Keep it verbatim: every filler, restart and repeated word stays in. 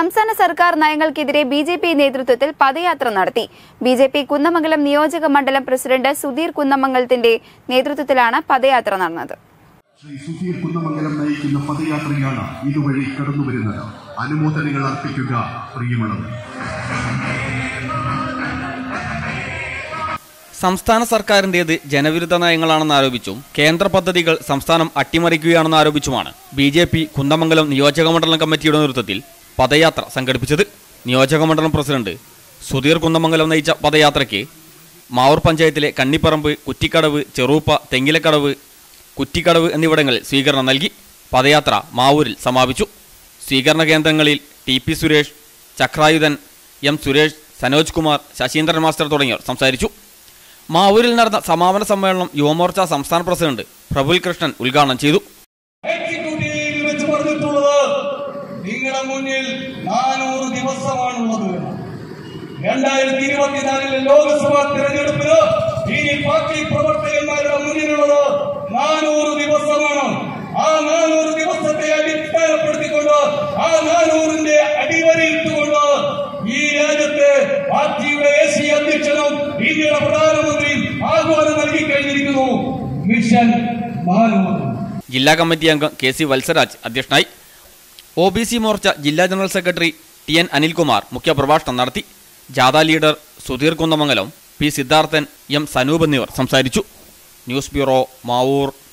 സംസ്ഥാന സർക്കാർ നയങ്ങൾക്കെതിരെ ബിജെപി നേതൃത്വത്തിൽ പദയാത്ര നടത്തി. ബിജെപി കുന്ദമംഗലം നിയോജക മണ്ഡലം പ്രസിഡന്റ് സുധീർ കുന്ദമംഗലത്തിന്റെ നേതൃത്വത്തിലാണ് പദയാത്ര നടന്നത്. ശ്രീ സുധീർ കുന്ദമംഗലം നയിക്കുന്ന പദയാത്രയാണ് ഇതുവഴി കടന്നുവരുന്നത്. അനുമോദനങ്ങൾ അർപ്പിക്കുക പ്രിയമുള്ളവർ. സംസ്ഥാന സർക്കാരിന്റേത് ജനവിരുദ്ധ നയങ്ങളാണെന്ന് ആരോപിച്ചും കേന്ദ്ര പദ്ധതികൾ സംസ്ഥാനം അട്ടിമറിക്കുകയാണെന്ന് ആരോപിച്ചുമാണ് ബി ജെ പി കുന്ദമംഗലം നിയോജകമണ്ഡലം കമ്മിറ്റിയുടെ നേതൃത്വത്തിൽ പദയാത്ര സംഘടിപ്പിച്ചത്. നിയോജകമണ്ഡലം പ്രസിഡന്റ് സുധീർ കുന്ദമംഗലം നയിച്ച പദയാത്രയ്ക്ക് മാവൂർ പഞ്ചായത്തിലെ കണ്ണിപ്പറമ്പ്, കുറ്റിക്കടവ്, ചെറൂപ്പ, തെങ്ങിലക്കടവ്, കുറ്റിക്കടവ് എന്നിവിടങ്ങളിൽ സ്വീകരണം നൽകി. പദയാത്ര മാവൂരിൽ സമാപിച്ചു. സ്വീകരണ കേന്ദ്രങ്ങളിൽ T P Suresh, Chakrayudhan, M Suresh, Sanoj Kumar, Sasheendran master തുടങ്ങിയവർ സംസാരിച്ചു. മാവൂരിൽ നടന്ന സമാപന സമ്മേളനം യുവമോർച്ച സംസ്ഥാന പ്രസിഡന്റ് പ്രഫുൽ കൃഷ്ണൻ ഉദ്ഘാടനം ചെയ്തു. നിങ്ങളുടെ മുന്നിൽ നാനൂറ് ദിവസമാണുള്ളത്. രണ്ടായിരത്തി ഇരുപത്തിനാലിലെ ലോക്സഭാ തിരഞ്ഞെടുപ്പിന് ഇനി പാർട്ടി പ്രവർത്തകന്മാരുടെ മുന്നിലുള്ളത് നാനൂറ് ദിവസമാണ്. ആ നാനൂറ് ദിവസത്തെ അടിസ്ഥാനപ്പെടുത്തിക്കൊണ്ട്, ആ നാനൂറിന്റെ അടിവരയിട്ടുകൊണ്ട് ഈ രാജ്യത്തെ പാർട്ടിയുടെ ദേശീയ അധ്യക്ഷനും ഇന്ത്യയുടെ പ്രധാനമന്ത്രിയും ആഹ്വാനം നൽകി കഴിഞ്ഞിരിക്കുന്നു. മിഷൻ മഹാനൂർ. ജില്ലാ കമ്മിറ്റി അംഗം കെ സി വത്സരാജ് അധ്യക്ഷനായി. ഒ ബി സി മോർച്ച ജില്ലാ general secretary T N Anilkumar മുഖ്യപ്രഭാഷണം നടത്തി. ജാഥ leader Sudheer Kunnamangalam, P Siddharthan, M Sanoop എന്നിവർ സംസാരിച്ചു. News bureau, Mavoor.